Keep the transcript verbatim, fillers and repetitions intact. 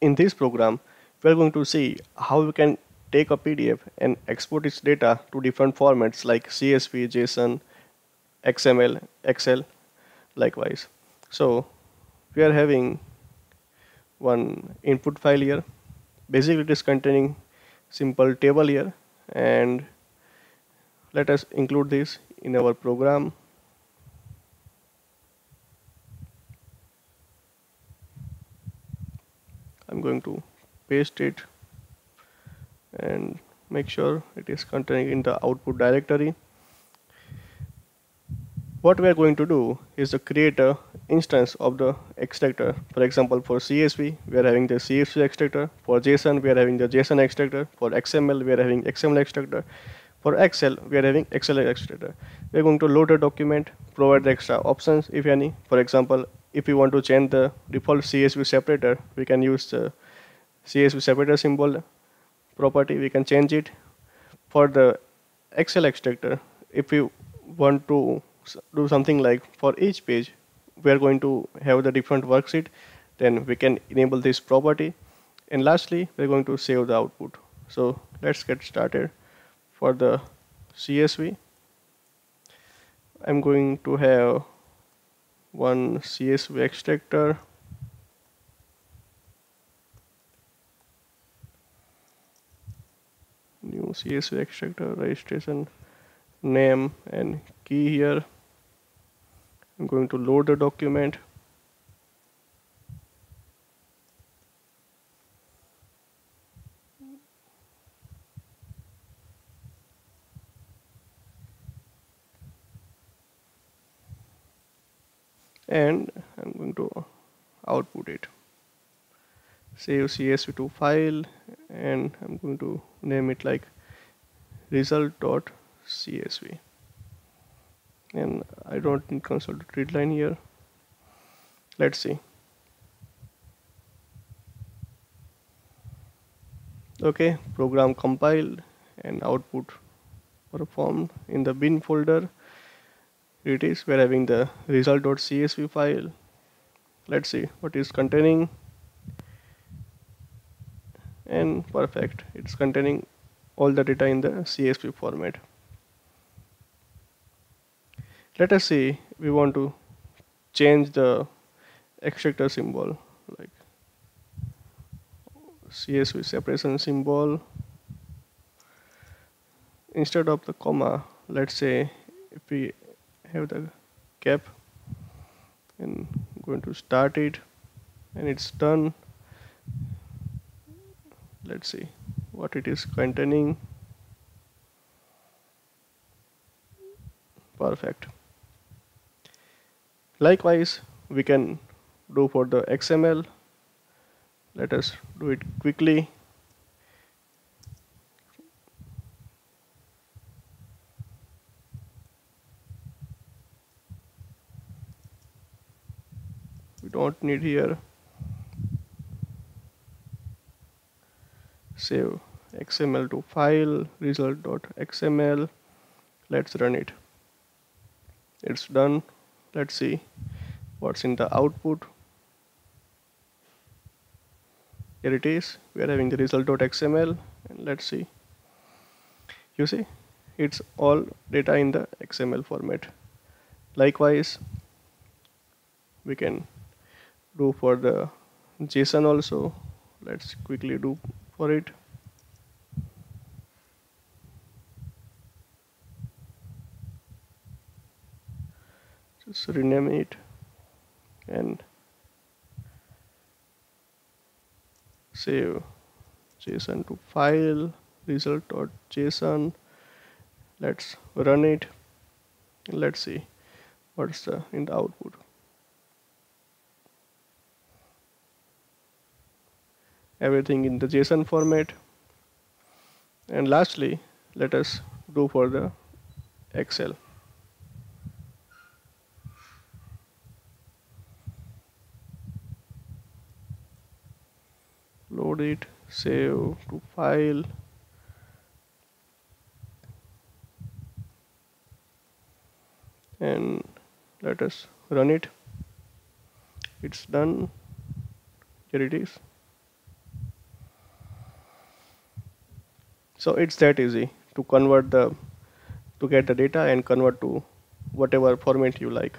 In this program, we are going to see how we can take a P D F and export its data to different formats like C S V, JSON, X M L, Excel, likewise. So we are having one input file here. Basically, it is containing simple table here, and let us include this in our program. I'm going to paste it and make sure it is contained in the output directory. What we are going to do is to create a instance of the extractor. For example, for C S V we are having the C S V extractor, for JSON we are having the JSON extractor, for X M L we are having X M L extractor, for Excel we are having Excel extractor. We are going to load a document, provide the extra options if any. For example, if we want to change the default C S V separator, we can use the C S V separator symbol property, we can change it. For the Excel extractor, if we want to do something like for each page we are going to have the different worksheet, then we can enable this property. And lastly, we are going to save the output. So let's get started. For the C S V, I'm going to have one C S V extractor, new C S V extractor, registration, name and key here. I'm going to load the document. And I'm going to output it. Save C S V to file, and I'm going to name it like result dot C S V. And I don't need console to read line here. Let's see. Okay, program compiled and output performed. In the bin folder it is, we're having the result dot C S V file. Let's see what is containing. And perfect, it's containing all the data in the C S V format. Let us see, we want to change the extractor symbol, like C S V separation symbol. Instead of the comma, let's say if we have the cap, and I'm going to start it, and it's done. Let's see what it is containing. Perfect. Likewise, we can do for the X M L. Let us do it quickly. We don't need here. Save X M L to file, result dot X M L. Let's run it. It's done. Let's see what's in the output. Here it is. We are having the result dot X M L, and let's see. You see, it's all data in the X M L format. Likewise, we can do for the JSON also. Let's quickly do for it. Just rename it and save JSON to file, result dot J S O N. Let's run it. Let's see what's the in the output. Everything in the JSON format. And lastly, let us do for the Excel. Load it, save to file. And let us run it. It's done. Here it is. So it's that easy to convert the to get the data and convert to whatever format you like.